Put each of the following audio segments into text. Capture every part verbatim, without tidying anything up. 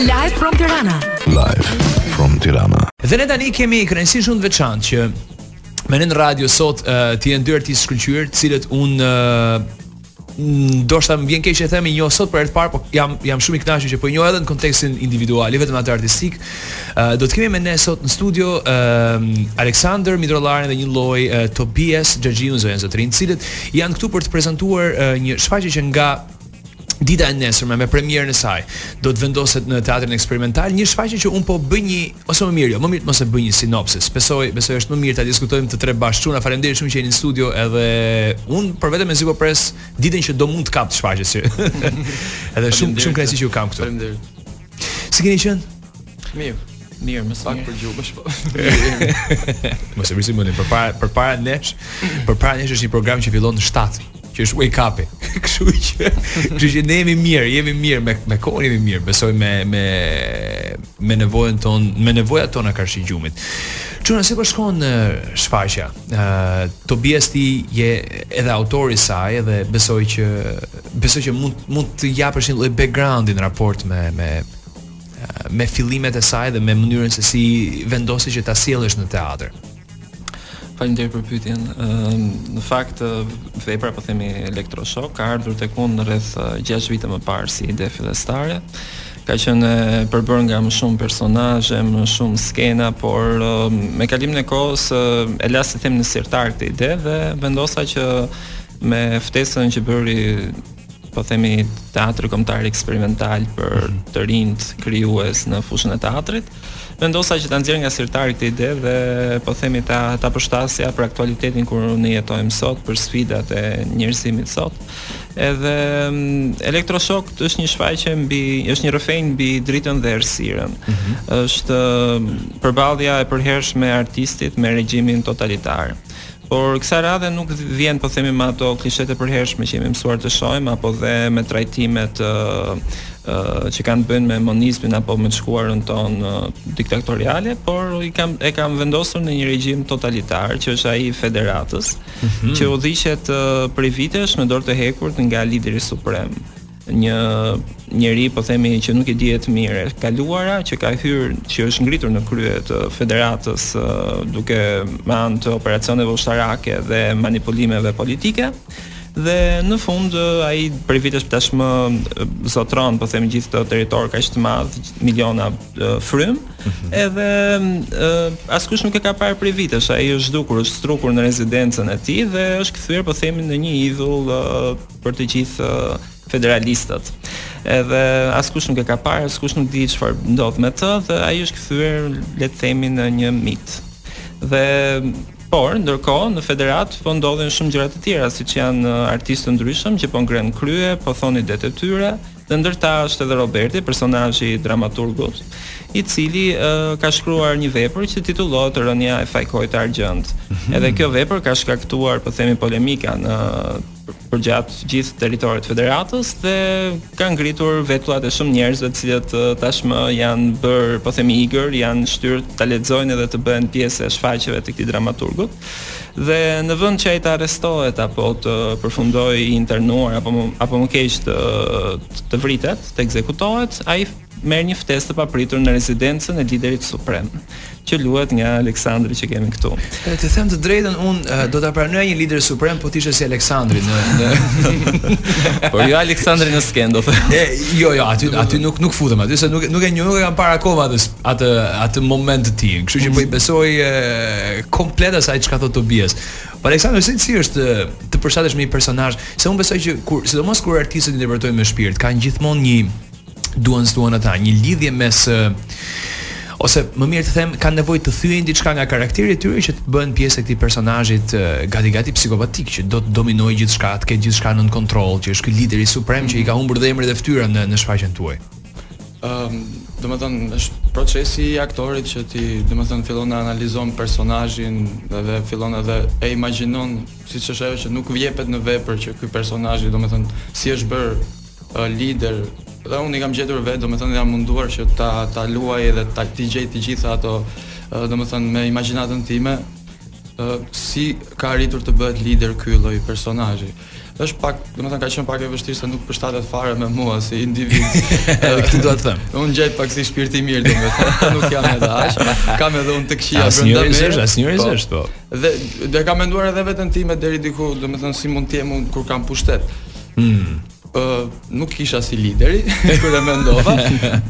Live From Tirana. Live From Tirana. Dhe ne tani kemi kënaqësi shumë të veçantë që me në radio sot uh, ti janë dyrë të shkëlqyer, të cilët unë uh, ndoshta më vjen keq që themi njoh sot për herë të parë, por jam jam shumë i kënaqur që po njoh edhe në kontekstin individual, vetëm atë artistik. Uh, do të kemi me ne sot në studio uh, Aleksandër Midrollarin dhe një lloj uh, Tobias Xhaxhiu, zonjën Zotrin, të cilët janë këtu për të prezantuar uh, një shfaqje që nga dita e nesërme me premierën e saj do të vendoset në Teatrin Eksperimental, një shfaqje që un po bëj një ose më mirë, jo, më mirë mos e bëj një sinopsis. Besoj, besoj është më mirë ta diskutojmë të tre bashkë. Çuna, faleminderit shumë që jeni në studio edhe un për vetëm e zgjoj pres ditën që do mund të kap të shfaqjes. Edhe shumë shumë kënaqësi që ju kam këtu. Faleminderit. Si keni qenë? Mirë. Mirë, më saktë për gjubesh po. Mos e vrisni më për para për para nesh. Për para nesh është një program që fillon në shtatë, që është wake up-i. Kështu që, kështu që ne jemi mirë, jemi mirë me me kohën, jemi mirë, besoj me me me nevojën tonë, me nevojat tona karshi gjumit. Çuna, si po shkon shfaqja? Uh, Tobias ti je edhe autori i saj dhe besoj që besoj që mund mund të japësh një lloj backgroundi në raport me me me fillimet e saj dhe me mënyrën se si vendosi që ta sjellësh në teatr. Faleminderit për pyetjen. Në fakt vepra, po themi Electroshock, ka ardhur tek unë rreth gjashtë vite më parë si ide fillestare. Ka qenë përbërë nga më shumë personazhe, më shumë skena, por me kalimin e kohës e la si them në sirtar këtë ide dhe vendosa që me ftesën që bëri, po themi teatri kombëtar eksperimental për të rinjt krijues në fushën e teatrit, vendosa që ta nxjerr nga sirtari këtë ide dhe po themi ta ta përshtasja për aktualitetin kur ne jetojmë sot, për sfidat e njerëzimit sot. Edhe Electroshock është një shfaqje mbi, është një rrëfenjë mbi dritën dhe errësirën. Mm-hmm. Është përballja e përhershme e artistit me regjimin totalitar. Por kësaj radhe nuk vjen, po themi, me ato klishet e përhershme që jemi mësuar të shohim, apo dhe me trajtimet uh, uh, që kanë bënë me monizmin apo me të shkuarën tonë uh, diktatoriale, por i kam, e kam vendosur në një regjim totalitar, që është ai i federatës, mm-hmm, që udhiqet uh, prej vitesh me dorë të hekurt nga lideri suprem. Një njeri, po themi, që nuk i dihet mirë e kaluara, që ka hyrë, që është ngritur në krye të federatës duke me anë të operacioneve ushtarake dhe manipulimeve politike, dhe në fund ai për vitesh tashmë zotron, po themi, gjithë të territor kaq të madh, miliona frym, mm-hmm, edhe askush nuk e ka parë për vitesh, ai është zhdukur, është strukur në rezidencën e tij dhe është kthyer, po themi, në një idhull për të gjithë federalistët. Edhe askush nuk e ka parë, askush nuk di çfarë ndodh me të dhe ai është kthyer, le të themi, në një mit. Dhe por ndërkohë në federat po ndodhen shumë gjëra të tjera, siç janë artistë të ndryshëm që po ngrenë krye, po thonë idetë e tyre, dhe ndërta është edhe Roberti, personazhi i dramaturgut, i cili uh, ka shkruar një vepër që titullohet Rënja e Fajkojt të Argjënt. Edhe kjo vepër ka shkaktuar, po themi, polemika në përgjatë gjithë territorit federatës dhe ka ngritur vetullat e shumë njerëzve të cilët tashmë janë bërë, po themi, eager, janë shtyrë ta lexojnë edhe të bëhen pjesë e shfaqjeve të këtij dramaturgut. Dhe në vend që ai të arrestohet apo të përfundojë i internuar apo apo më keq të, të vritet, të ekzekutohet, ai merr një ftesë të papritur në rezidencën e liderit suprem, që luhet nga Aleksandri që kemi këtu. E, të them të drejtën, unë uh, do ta pranoja një lider suprem, po t'ishte si Aleksandri në, në... Por jo Aleksandri në sken, do thëmë. E, jo, jo, aty, aty nuk, nuk futem, aty se nuk, nuk e njoh, nuk e kam para akoma atë, atë, atë moment të tij. Kështu që po i besoj uh, komplet asaj çka thot Tobias. Por Aleksandri, si, si është të përshtatesh me një personazh, se unë besoj që kur, sidomos kur artistët interpretojnë me shpirt, kanë gjithmonë një duan duan ata, një lidhje mes uh, ose më mirë të them, kanë nevojë të thyejnë diçka nga karakteri i tyre që të bëhen pjesë e këtij personazhit gati gati psikopatik që do të dominojë gjithçka, të ketë gjithçka nën kontroll, që është ky lideri suprem që i ka humbur dhe emrin dhe fytyrën në në shfaqjen tuaj. Ëm, um, domethënë është procesi i aktorit që ti, domethënë, fillon të analizon personazhin dhe fillon edhe e imagjinon siç është ajo që nuk vjepet në vepër që ky personazh, domethënë, si është bër uh, lider. Dhe unë i kam gjetur vetë, domethënë jam munduar që ta ta luaj dhe ta ti gjej të gjitha ato, domethënë, me imagjinatën time, si ka arritur të bëhet lider ky lloj personazhi. është pak, domethënë ka qenë pak e vështirë se nuk përshtatet fare me mua si individ. Edhe këtë dua të them. Unë gjej pak si shpirt i mirë domethënë, nuk jam edhe aq. Kam edhe unë tek qija brenda mesh, asnjëri s'është po. Dhe do kam menduar edhe veten time deri diku, domethënë si mund të jem unë kur kam pushtet. Mm. Uh, nuk isha si lideri kur e mendova,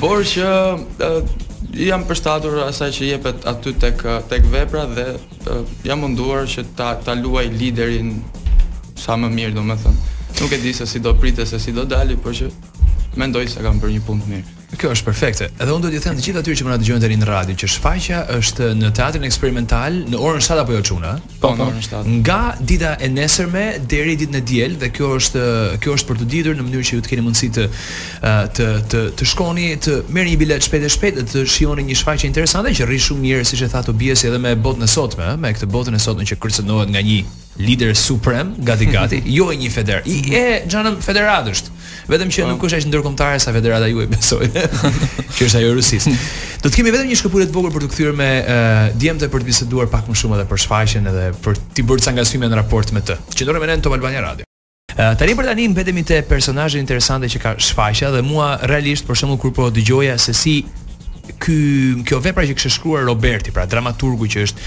por që uh, jam përshtatur asaj që jepet aty tek tek vepra dhe uh, jam munduar që ta ta luaj liderin sa më mirë, domethënë. Nuk e di se si do pritet se si do dali, por që mendoj se kam bërë një punë të mirë. Kjo është perfekte. Edhe unë do t'ju them të gjithë atyre që më na dëgjojnë tani në radio që shfaqja është në Teatrin Eksperimental në orën shtatë apo jo çuna? Po, në orën shtatë. Nga dita e nesërme deri ditën e diel dhe kjo është kjo është për të ditur në mënyrë që ju të keni mundësi të të të të shkoni, të merrni një bilet shpejt e shpejt, të shihoni një shfaqje interesante që rri shumë mirë siç e tha Tobiasi edhe me botën e sotme, me këtë botën e sotme që kërcënohet nga një lider suprem, gati gati, jo e një feder. I e xhanëm federatësht. Vetëm që nuk është as ndërkombëtare sa federata juaj besoj. Që është ajo e Rusisë. Do të kemi vetëm një shkëputje të vogël për të kthyer me uh, djemtë për të biseduar pak më shumë edhe për shfaqjen edhe për ti bërë ca ngacmime në raport me të. Qëndroni me ne në Top Albania Radio. Uh, tani për tani mbetemi te personazhi interesante që ka shfaqja dhe mua realisht për shembull kur po dëgjoja se si Ky, kjo vepra që kishte shkruar Roberti, pra dramaturgu që është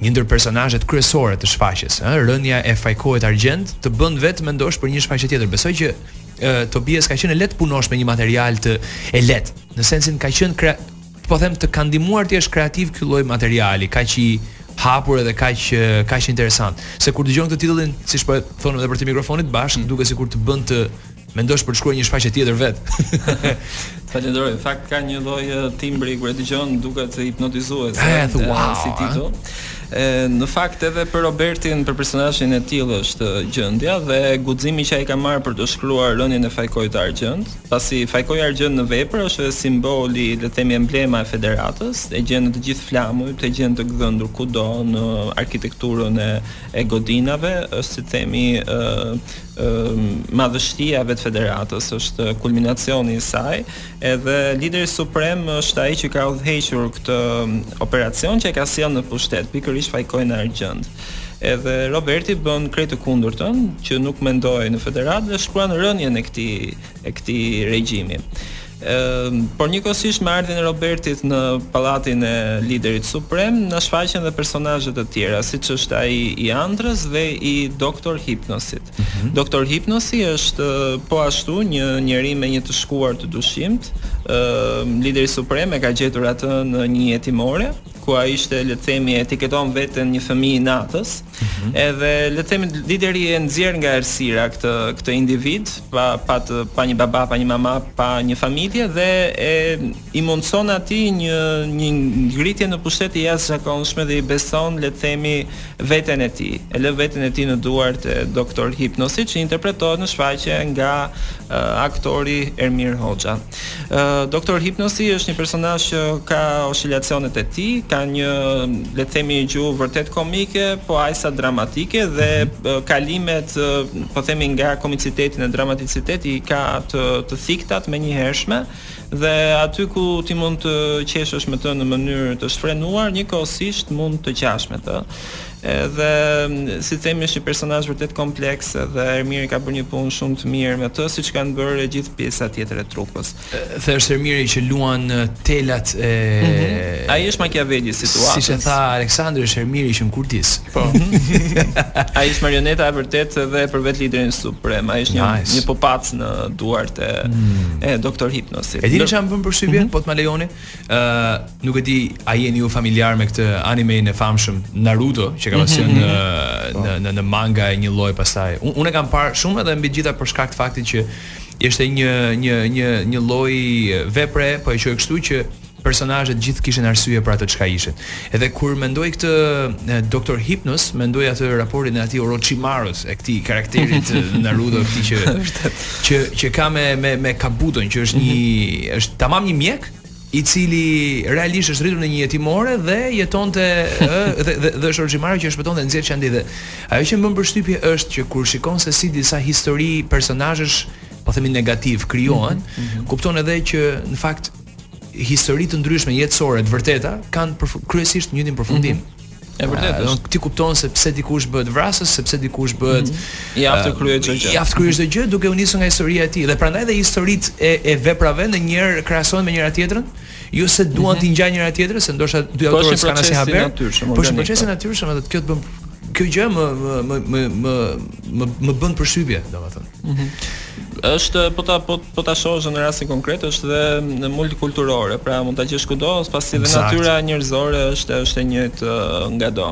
një ndër personazhet kryesore të shfaqjes, ëh, Rënja e Fajkojt të Argjënt, të bën vetë mendosh për një shfaqje tjetër. Besoj që uh, Tobias ka qenë lehtë punosh me një material të e lehtë, në sensin ka qenë kre, po them të ka ndihmuar ti është kreativ ky lloj materiali, kaq i hapur edhe kaq kaq interesant. Se kur dëgjon këtë titullin, siç po thonë edhe për të mikrofonit bashk, mm. duket sikur të bën të mendosh për shkruaj një shfaqje tjetër vetë. Falenderoj. Në fakt ka një lloj timbri kur e dëgjon, duket hipnotizues. Wow, si titull. Në fakt edhe për Robertin, për personazhin e tij është gjendja dhe guximi që ai ka marrë për të shkruar Rënjen e Fajkojt të Argjënt, pasi Fajkoi Argjënt në vepër është simboli, le të themi emblema e Federatës, e gjen në të gjithë flamujt, e gjen të gdhendur kudo në arkitekturën e, e godinave, është si themi uh, madhështia e Federatës është kulminacioni i saj, edhe lideri suprem është ai që ka udhëhequr këtë operacion që ka sjellë në pushtet, pikërisht Fajkojt të Argjënt. Edhe Roberti bën krejt të kundërtën, që nuk mendoi në Federatë dhe shkruan rënjen e këtij e këtij regjimi. Por njëkohësisht me ardhin e Robertit në pallatin e liderit suprem, na shfaqen dhe personazhe të tjera, siç është ai i Andrës dhe i Doktor Hipnosit. Mm-hmm. Doktor Hipnosi është po ashtu një njeri me një të shkuar të dyshimt. Lideri suprem e ka gjetur atë në një jetimore, ku ai ishte, le të themi, etiketon veten një fëmijë i natës. Mm-hmm. Edhe le të themi lideri e nxjerr nga errësira këtë këtë individ, pa pa të, pa një baba, pa një mama, pa një familje dhe e i mundson atij një një ngritje në pushtet i jashtëzakonshme dhe i beson, le të themi, veten e tij. E lë veten e tij në duart e Doktor Hipnosit, që interpretohet në shfaqje nga uh, aktori Ermir Hoxha. Uh, Doktor Hipnosi është një personazh që ka oscilacionet e tij, ka një, le të themi, gjuhë vërtet komike, po ajsa dramatike dhe kalimet, po themi nga komicitetin e dramaticiteti ka të, të thiktat me një hershme dhe aty ku ti mund të qeshësh me të në mënyrë të shfrenuar, njëkohësisht mund të qash me të. Edhe si themi është një personazh vërtet kompleks dhe Ermiri ka bërë një punë shumë të mirë me të, siç kanë bërë gjithë pjesa tjetër e trupës. Thjesht Ermiri që luan telat e mm-hmm. ai është Machiavelli situatës. Siç e tha Aleksandri, është Ermiri që mkurtis. Po. Ai është marioneta e vërtetë dhe për vetë liderin suprem. Ai është një nice. Një popac në duart e, mm. e Doktor Hipnosit. E dini çam vëm për shpivjen, mm-hmm. po të ma lejoni. Ë uh, nuk e di, a jeni ju familjar me këtë animein e famshëm Naruto? Që ka pasion në në në manga e një lloj pastaj. Unë kam parë shumë edhe mbi gjitha për shkak të faktit që ishte një një një një lloj vepre, po e quaj kështu që personazhet gjithë kishin arsye për atë çka ishin. Edhe kur mendoj këtë Doktor Hypnos, mendoj atë raportin e atij Orochimarus, e këtij karakterit Naruto, këtij që që që ka me me me Kabuton, që është një është tamam një mjek i cili realisht është rritur në një jetimore dhe jetonte dhe dhe, dhe Orochimaru që e shpëton dhe nxjerr qendë dhe ajo që më bën përshtypje është që kur shikon se si disa histori personazhesh, po themi negativ, krijohen, mm -hmm. kupton edhe që në fakt histori të ndryshme jetësore të vërteta kanë kryesisht një njëjtin përfundim. Mm -hmm. E vërtetë. Do ti kupton se pse dikush bëhet vrasës, sepse dikush bëhet i aftë kryer çdo gjë. I aftë kryer çdo gjë duke u nisur nga historia e tij. Dhe prandaj edhe historitë e e veprave ndonjëherë krahasohen me njëra tjetrën, jo se duan të ngjajnë njëra tjetrën, se ndoshta dy autorë s'kan asnjë haber. Po është procesi natyrshëm, atë kjo të bën kjo gjë më më më më më bën përshtypje, domethënë. Është po ta po ta shohësh në rastin konkret është dhe multikulturore, pra mund ta gjesh kudo, pasi dhe natyra njerëzore është është e njëjtë ngado.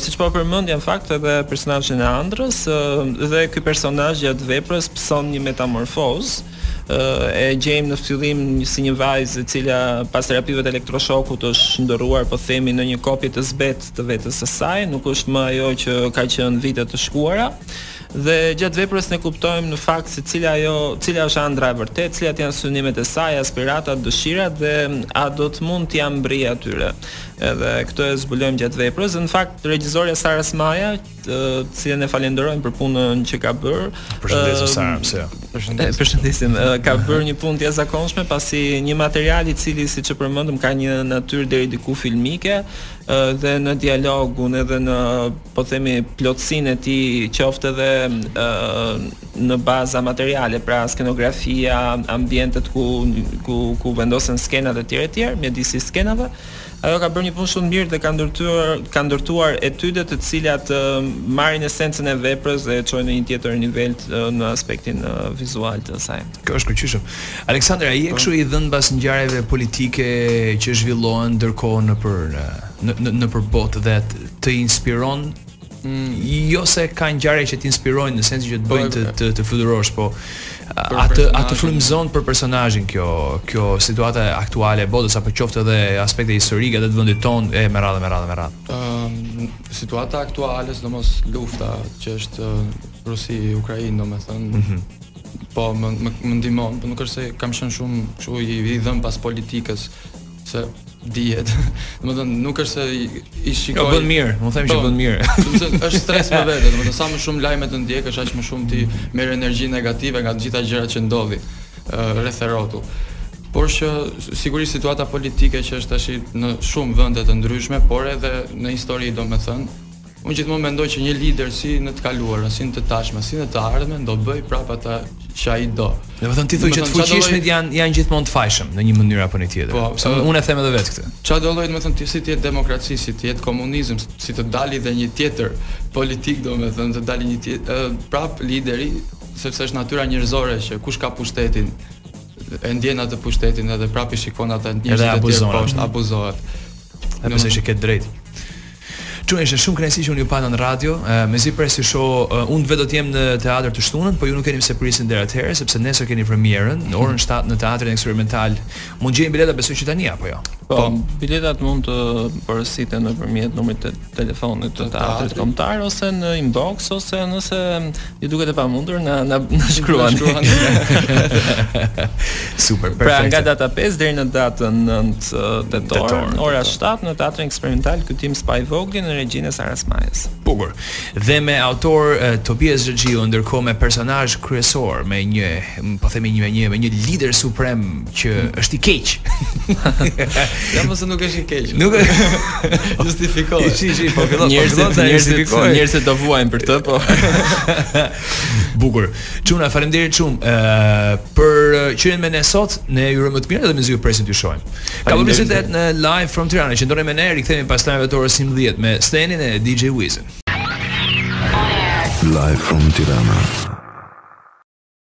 Siç po përmend, janë fakt edhe personazhi i Andrës dhe ky personazh gjatë veprës pson një metamorfozë. E gjejmë në fillim si një vajzë e cila pas terapive të elektroshokut është ndërruar po themi në një kopje të zbetë të vetës së saj, nuk është më ajo që ka qenë vite të shkuara. Dhe gjatë veprës ne kuptojmë në fakt se cila ajo, cila është Andra e vërtet, cilat janë synimet e saj, aspiratat, dëshirat dhe a do të mund t'ja mbri atyre. Edhe këto e zbulojmë gjatë veprës. Në fakt regjizorja Sara Smaja, cilën e falenderojmë për punën që ka bërë. Përshëndesim Sara. Përshëndesim. Ka bërë një punë të jashtëzakonshme pasi një material i cili siç e përmendëm ka një natyrë deri diku filmike dhe në dialogun edhe në po themi plotësinë e tij qoftë edhe në baza materiale, pra skenografia, ambientet ku ku ku vendosen skenat e tjera e tjera, mjedisi skenave. Ajo ka bërë një punë shumë mirë dhe ka ndërtuar ka ndërtuar etyde të cilat marrin esencën e veprës dhe e çojnë në një tjetër nivel në aspektin vizual të saj. Kjo është kryqëzim. Aleksandra, ai e kshu i dhën mbas ngjarjeve politike që zhvillohen ndërkohë nëpër në nëpër botë dhe të inspiron jo se ka ngjarje që të inspirojnë në sensin që të bëjnë të të fluturosh, po atë atë frymëzon për personazhin kjo kjo situata aktuale e botës apo qoftë edhe aspekte historike të vendit tonë e me radhë me radhë me radhë. Ëm situata aktuale, sidomos lufta që është Rusi-Ukrainë, domethënë po më më ndihmon, po nuk është se kam qenë shumë kështu i dhëm pas politikës se dihet. Domethënë nuk është se i shikoj. Po bën mirë, mund të them që bën mirë. Domethënë është stres me vete, domethënë sa më shumë lajme të ndjekësh, aq më shumë ti merr energji negative nga të gjitha gjërat që ndodhin rreth rrotu. Por që sigurisht situata politike që është tash në shumë vende të ndryshme, por edhe në histori, domethënë unë gjithmonë mendoj që një lider si në të kaluarën, si në të tashmen, si në të ardhmen do bëj prapë ata që ai do. Domethënë ti thuaj që të fuqishmit janë janë gjithmonë të fajshëm në një mënyrë apo në tjetër. Po, unë e them edhe vetë këtë. Çfarë do lloj, domethënë si të jetë demokraci, si të jetë komunizëm, si të dalë dhe një tjetër politik, domethënë të dalë një tjetër prap lideri, sepse është natyra njerëzore që kush ka pushtetin e ndjen atë pushtetin edhe prapë shikon ata njerëz të tjerë poshtë, abuzohet. Apo se është këtë drejt. Shumë ishte shumë kënaqësi që unë ju pata në radio, mezi presi shoh, unë vetë do të jem në teatr të shtunën, po ju nuk keni pse prisin deri atëherë, sepse nesër keni premierën në orën shtatë në Teatrin Eksperimental. Mund gjejmë bileta besoj që tani apo jo? Po, biletat mund të porositen nëpërmjet numrit të telefonit të teatrit kombëtar ose në inbox ose nëse ju duket e pamundur na na shkruani. Super, perfekt. Pra nga data pesë deri në datën nëntë tetor, ora shtatë në Teatrin Eksperimental, ky tim spa i vogël regjine Sara Smajës. Bukur. Dhe me autor uh, Tobias Xhaxhiu, ndërkohë me personazh kryesor, me një, po themi një me një, me një lider suprem që është i keq. Ja mos nuk është i keq. Nuk justifikohet. Si, si, po fillon, po fillon ta justifikohet. Njerëzit do vuajnë për këtë, po. Bukur. Çuna, faleminderit shumë uh, për qyrjen me ne sot. Ne ju urojmë të mirë dhe me zgjidhje presim t'ju shohim. Ka publicitet në Live From Tirana, që ndonjë me ne rikthehemi pastaj vetë orës njëmbëdhjetë me Stanin e D J Wizin. Live from Tirana.